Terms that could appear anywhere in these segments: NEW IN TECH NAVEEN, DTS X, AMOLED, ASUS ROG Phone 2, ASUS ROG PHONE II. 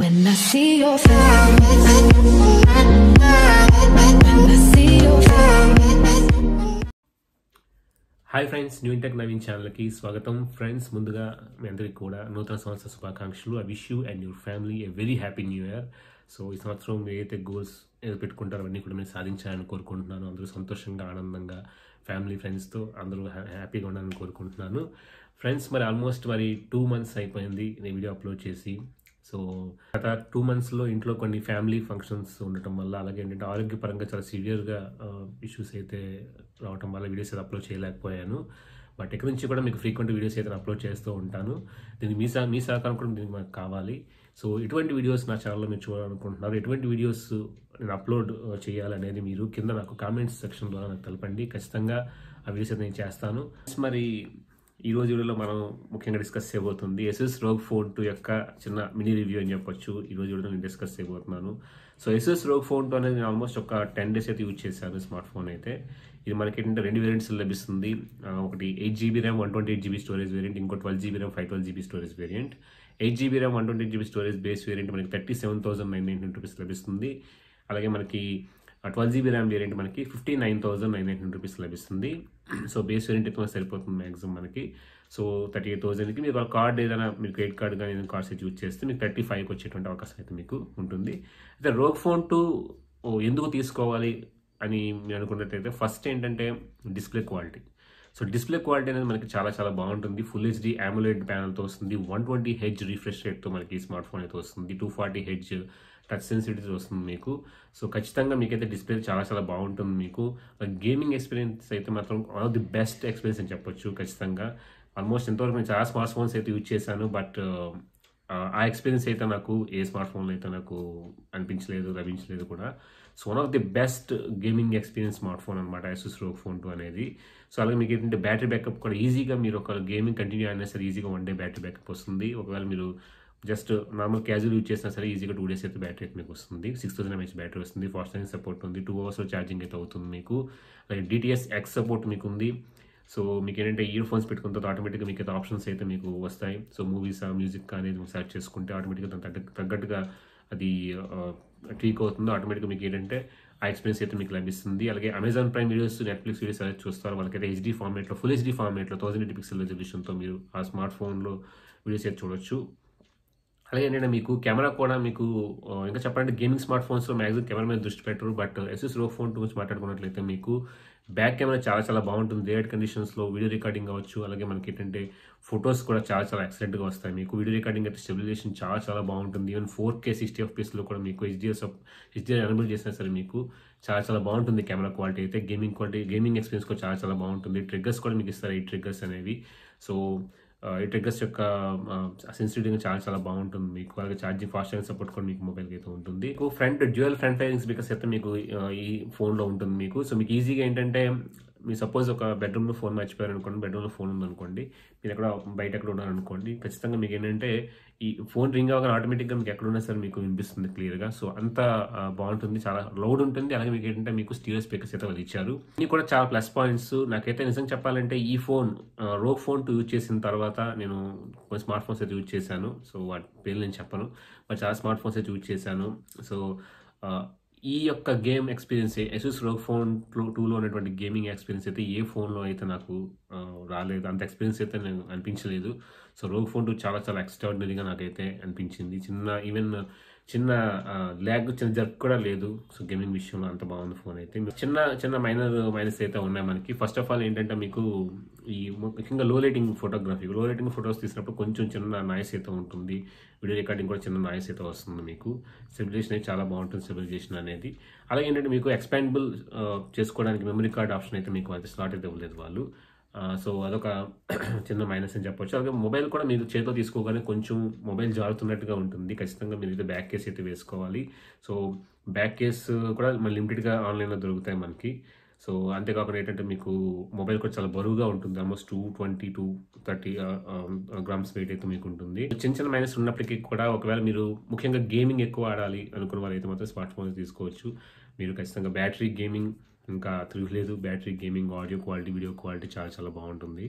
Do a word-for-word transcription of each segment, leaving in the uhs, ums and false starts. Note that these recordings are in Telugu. When I see your face, hi friends, new in tech Naveen ఛానల్కి స్వాగతం. ఫ్రెండ్స్, ముందుగా మీ అందరికీ కూడా నూతన సంవత్సర శుభాకాంక్షలు. I wish you and your family a very happy new year. So ఈ సంవత్సరం ఏదైతే గోల్స్ పెట్టుకుంటారో అవన్నీ కూడా నేను సాధించాలని కోరుకుంటున్నాను. అందరూ సంతోషంగా, ఆనందంగా, ఫ్యామిలీ, ఫ్రెండ్స్తో అందరూ హ్యాపీగా ఉండాలని కోరుకుంటున్నాను. ఫ్రెండ్స్, మరి ఆల్మోస్ట్ మరి టూ మంత్స్ అయిపోయింది నేను వీడియో అప్లోడ్ చేసి. సో గత టూ మంత్స్లో ఇంట్లో కొన్ని ఫ్యామిలీ ఫంక్షన్స్ ఉండటం వల్ల, అలాగే ఏంటంటే ఆరోగ్యపరంగా చాలా సివియర్గా ఇష్యూస్ అయితే రావటం వల్ల వీడియోస్ అయితే అప్లోడ్ చేయలేకపోయాను. బట్ ఇక్కడ నుంచి కూడా మీకు ఫ్రీక్వెంట్ వీడియోస్ అయితే అప్లోడ్ చేస్తూ ఉంటాను. దీనికి మీ సహ మీ సహకారం కూడా దీనికి మనకు కావాలి. సో ఎటువంటి వీడియోస్ నా ఛానల్లో మీరు చూడాలనుకుంటున్నారు, ఎటువంటి వీడియోస్ నేను అప్లోడ్ చేయాలనేది మీరు కింద నాకు కామెంట్స్ సెక్షన్ ద్వారా నాకు తెలపండి. ఖచ్చితంగా ఆ వీడియోస్ అయితే నేను చేస్తాను. మరి ఈరోజు వీడియోలో మనం ముఖ్యంగా డిస్కస్ చేయబోతుంది ASUS ROG Phone టూ యొక్క చిన్న మినీ రివ్యూ అని చెప్పొచ్చు. ఈరోజు వీడియోలో నేను డిస్కస్ చేయబోతున్నాను. So ASUS ROG Phone two అనేది నేను ఆల్మోస్ట్ ఒక టెన్ డేస్ అయితే యూజ్ చేశాను స్మార్ట్ ఫోన్ అయితే. ఇది మనకి ఏంటంటే రెండు వేరియంట్స్ లభిస్తుంది. ఒకటి eight GB RAM one twenty eight GB storage variant, ఇంకో twelve GB RAM five twelve GB storage variant. Eight GB RAM one twenty eight GB storage base variant మనకి thirty seven thousand nine nine rupees లభిస్తుంది. అలాగే మనకి ట్వెల్వ్ జీబీ ర్యామ్ వేరియంట్ మనకి fifty nine thousand nine hundred rupees లభిస్తుంది. సో బేస్ వేరియంట్ ఎక్కువ సరిపోతుంది మ్యాక్సిమం మనకి. సో థర్టీ ఎయిట్ థౌసండ్కి మీరు వాళ్ళ కార్డ్ ఏదైనా, మీరు క్రెడిట్ కార్డ్ కానీ ఏదైనా కార్డ్స్ అయితే యూజ్ చేస్తే మీకు థర్టీ ఫైవ్కి వచ్చేటువంటి అవకాశం అయితే మీకు ఉంటుంది. అయితే ROG Phone టూ ఎందుకు తీసుకోవాలి అని మీరు అనుకున్నట్టయితే, ఫస్ట్ ఏంటంటే display quality. So display quality అనేది మనకి చాలా చాలా బాగుంటుంది. ఫుల్ హెచ్డి AMOLED ప్యానల్తో వస్తుంది. వన్ ట్వంటీ హెచ్ రిఫ్రెష్ రేట్తో మనకి స్మార్ట్ ఫోన్ అయితే వస్తుంది. Two forty H touch sensitivity వస్తుంది మీకు. సో ఖచ్చితంగా మీకైతే డిస్ప్లే చాలా చాలా బాగుంటుంది మీకు. గేమింగ్ ఎక్స్పీరియన్స్ అయితే మాత్రం one of the best experience అని చెప్పొచ్చు ఖచ్చితంగా. ఆల్మోస్ట్ ఎంతవరకు నేను చాలా స్మార్ట్ ఫోన్స్ అయితే యూజ్ చేశాను, బట్ ఆ ఎక్స్పీరియన్స్ అయితే నాకు ఏ స్మార్ట్ ఫోన్లో అయితే నాకు అనిపించలేదు, లభించలేదు కూడా. So one of the best gaming experience smart phone అనమాట ASUS ROG Phone టూ అనేది. సో అలాగే మీకు ఏంటంటే బ్యాటరీ బ్యాకప్ కూడా ఈజీగా, మీరు ఒక గేమింగ్ కంటిన్యూ అయినా సరే ఈజీగా వన్ డే బ్యాటరీ బ్యాకప్ వస్తుంది. ఒకవేళ మీరు జస్ట్ నార్మల్ క్యాజువల్ యూజ్ చేసినా సరే ఈజీగా టూ డేస్ అయితే బ్యాటరీ అయితే మీకు వస్తుంది. సిక్స్ థౌసండ్ ఎంహెచ్ బ్యాటరీ వస్తుంది. ఫాస్ట్ ఛార్జింగ్ సపోర్ట్ ఉంది. టూ అవర్స్లో ఛార్జింగ్ అయితే అవుతుంది మీకు. అలాగే డిటిఎస్ ఎక్స్ సపోర్ట్ మీకు ఉంది. సో మీకు ఏంటంటే ఇయర్ ఫోన్స్ పెట్టుకున్న తర్వాత ఆటోమేటిక్గా మీకు అయితే ఆప్షన్స్ అయితే మీకు వస్తాయి. సో మూవీస్, మ్యూజిక్ అనేది మీకు సెర్చ్ చేసుకుంటే ఆటోమేటిక్గా దానికి తగ్గట్టుగా అది ట్రీక్ అవుతుందో ఆటోమేటిక్గా మీకు ఏంటంటే ఆ ఎక్స్పీరియన్స్ అయితే మీకు లభిస్తుంది. అలాగే Amazon prime videos, Netflix videos అయితే చూస్తారు వాళ్ళకైతే హెచ్డీ ఫార్మేట్లో, ఫుల్ హెచ్డీ ఫార్మేట్లో థౌసండ్ ఎయిటీ పిక్సెల్ రిజల్యూషన్తో మీరు ఆ స్మార్ట్ ఫోన్లో వీడియోస్ అయితే చూడొచ్చు. అలాగే ఏంటంటే మీకు కెమెరా కూడా మీకు ఇంకా చెప్పాలంటే గేమింగ్ స్మార్ట్ ఫోన్స్లో మ్యాక్సిమం కెమెరా మీద దృష్టి పెట్టరు. But ASUS ROG Phone two గురించి మాట్లాడుకున్నట్లయితే మీకు బ్యాక్ కెమెరా చాలా చాలా బాగుంటుంది. రేట్ కండిషన్స్లో వీడియో రికార్డింగ్ అవ్వచ్చు. అలాగే మనకి ఏంటంటే ఫొటోస్ కూడా చాలా చాలా ఎక్సలెంట్గా వస్తాయి మీకు. వీడియో రికార్డింగ్ అయితే స్టెబిలైజేషన్ చాలా చాలా బాగుంటుంది. ఈవెన్ ఫోర్ కే సిక్స్టీ ఎఫ్పీఎస్లో కూడా మీకు హెచ్డిఆర్ హెచ్డిఆర్ ఎనేబుల్ చేసినా సరే మీకు చాలా చాలా బాగుంటుంది కెమెరా క్వాలిటీ అయితే. గేమింగ్ క్వాలిటీ, గేమింగ్ ఎక్స్పీరియన్స్ కూడా చాలా చాలా బాగుంటుంది. ట్రిగ్గర్స్ కూడా మీకు ఇస్తారు, ఈ ట్రిగ్గర్స్ అనేవి. సో ఈ ట్రిగ్గర్స్ యొక్క సెన్సిటివిటీ చాలా చాలా బాగుంటుంది మీకు. అలాగే ఛార్జింగ్, ఫాస్ట్ ఛార్జింగ్ సపోర్ట్ కూడా మీకు మొబైల్కి అయితే ఉంటుంది. Front dual front firing speakers అయితే మీకు ఈ ఫోన్లో ఉంటుంది మీకు. సో మీకు ఈజీగా ఏంటంటే మీ సపోజ్ ఒక బెడ్రూమ్లో ఫోన్ మర్చిపోయారు అనుకోండి, బెడ్రూమ్లో ఫోన్ ఉందనుకోండి, మీరు ఎక్కడ బయట ఎక్కడ ఉన్నారనుకోండి, ఖచ్చితంగా మీకు ఏంటంటే ఈ ఫోన్ రింగ్ అవ్వగానే ఆటోమేటిక్గా మీకు ఎక్కడున్నా సరే మీకు వినిపిస్తుంది క్లియర్గా. సో అంత బాగుంటుంది, చాలా లౌడ్ ఉంటుంది. అలాగే మీకు ఏంటంటే మీకు స్టీరియో స్పీకర్స్ అయితే వాళ్ళు ఇచ్చారు. ఇది కూడా చాలా ప్లస్ పాయింట్స్. నాకైతే నిజం చెప్పాలంటే ఈ phone ROG Phone two use చేసిన తర్వాత నేను కొన్ని స్మార్ట్ ఫోన్స్ అయితే యూజ్ చేశాను. సో వాటి పేర్లు నేను చెప్పను, బట్ చాలా స్మార్ట్ ఫోన్స్ అయితే యూజ్ చేశాను. సో ఈ యొక్క game experience ASUS ROG Phone టూలో ఉన్నటువంటి గేమింగ్ ఎక్స్పీరియన్స్ అయితే ఏ ఫోన్లో అయితే నాకు రాలేదు, అంత ఎక్స్పీరియన్స్ అయితే నేను అనిపించలేదు. సో ROG Phone టూ చాలా చాలా ఎక్స్ట్రాడినరీగా నాకైతే అనిపించింది. చిన్న ఈవెన్ చిన్న ల్యాగ్, చిన్న జర్క్ కూడా లేదు. సో గేమింగ్ విషయంలో అంత బాగుంది ఫోన్ అయితే. చిన్న చిన్న మైనర్ మైనస్ అయితే ఉన్నాయి మనకి. ఫస్ట్ ఆఫ్ ఆల్ ఏంటంటే మీకు ఈ ముఖ్యంగా low lighting photography, low lighting photos తీసినప్పుడు కొంచెం చిన్న నాయిస్ అయితే ఉంటుంది. వీడియో రికార్డింగ్ కూడా చిన్న నాయిస్ అయితే వస్తుంది మీకు. స్టెబిలైజేషన్ అయితే చాలా బాగుంటుంది, స్టెబిలైజేషన్ అనేది. అలాగే ఏంటంటే మీకు ఎక్స్పాండబుల్ చేసుకోవడానికి మెమరీ కార్డ్ ఆప్షన్ అయితే మీకు అది స్లాట్ అయితే ఇవ్వలేదు వాళ్ళు. సో అదొక చిన్న మైనస్ అని చెప్పొచ్చు. అలాగే మొబైల్ కూడా మీరు చేతిలో తీసుకోగానే కొంచెం మొబైల్ జారుతున్నట్టుగా ఉంటుంది. ఖచ్చితంగా మీరు అయితే బ్యాక్ కేస్ అయితే వేసుకోవాలి. సో బ్యాక్ కేస్ కూడా మన లిమిటెడ్గా ఆన్లైన్లో దొరుకుతాయి మనకి. సో అంతేకాకుండా ఏంటంటే మీకు మొబైల్ కూడా చాలా బరువుగా ఉంటుంది. Almost two twenty two thirty grams weight అయితే మీకు ఉంటుంది. చిన్న చిన్న మైనస్ ఉన్నప్పటికీ కూడా ఒకవేళ మీరు ముఖ్యంగా గేమింగ్ ఎక్కువ ఆడాలి అనుకున్న వాళ్ళు అయితే మాత్రం స్మార్ట్ ఫోన్స్ తీసుకోవచ్చు మీరు. ఖచ్చితంగా బ్యాటరీ, గేమింగ్ ఇంకా తిరగలేదు. Battery, gaming, audio quality, video quality చాలా చాలా బాగుంటుంది.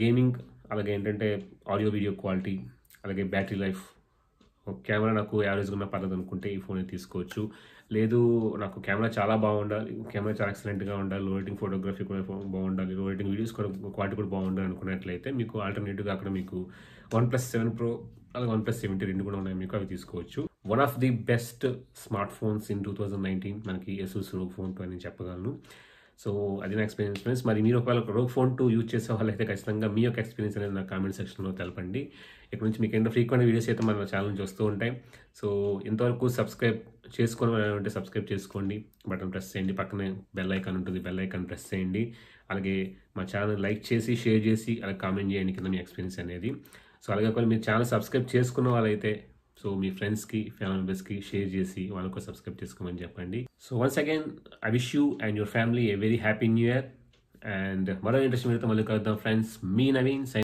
గేమింగ్, అలాగే ఏంటంటే ఆడియో వీడియో క్వాలిటీ, అలాగే బ్యాటరీ లైఫ్, కెమెరా నాకు యావరేజ్గా ఉన్న పర్లేదు అనుకుంటే ఈ ఫోన్ తీసుకోవచ్చు. లేదు నాకు కెమెరా చాలా బాగుండాలి, కెమెరా చాలా ఎక్సలెంట్గా ఉండాలి, లో రేటింగ్ ఫోటోగ్రఫీ కూడా బాగుండాలి, లో రేటింగ్ వీడియోస్ కూడా క్వాలిటీ కూడా బాగుండాలి అనుకున్నట్లయితే మీకు ఆల్టర్నేటివ్గా అక్కడ మీకు వన్ ప్లస్ సెవెన్ ప్రో అలాగే వన్ ప్లస్ సెవెంటీ రెండు కూడా ఉన్నాయి, మీకు అవి తీసుకోవచ్చు. One of the best smart phones in two thousand nineteen మనకి ASUS ROG Phone టూ అని చెప్పగలను. సో అది నా ఎక్స్పీరియన్స్ ఫ్రెండ్స్. మరి మీరు ఒకవేళ ROG Phone టూ యూజ్ చేసే వాళ్ళు అయితే ఖచ్చితంగా మీ యొక్క ఎక్స్పీరియన్స్ అనేది నా కామెంట్ సెక్షన్లో తెలపండి. ఇక్కడ నుంచి మీకు ఎంత ఫ్రీక్వెంట్ వీడియోస్ అయితే మన ఛానల్ నుంచి వస్తూ ఉంటాయి. సో ఇంతవరకు సబ్స్క్రైబ్ చేసుకోవాలంటే సబ్స్క్రైబ్ చేసుకోండి, బటన్ ప్రెస్ చేయండి, పక్కనే బెల్ ఐకాన్ ఉంటుంది, బెల్ ఐకాన్ ప్రెస్ చేయండి. అలాగే మా ఛానల్ లైక్ చేసి షేర్ చేసి అలాగే కామెంట్ చేయండి కింద మీ ఎక్స్పీరియన్స్ అనేది. సో అలాగే ఒకవేళ మీరు ఛానల్ సబ్స్క్రైబ్ చేసుకున్న వాళ్ళైతే సో మీ ఫ్రెండ్స్కి ఫ్యామిలీ మెంబర్స్కి షేర్ చేసి వాళ్ళకు సబ్స్క్రైబ్ చేసుకోమని చెప్పండి. So once again I wish you and your family a very happy new year. And మరో ఇంట్రెస్ట్ పెడితే మళ్ళీ కలుద్దాం ఫ్రెండ్స్. మీ నవీన్.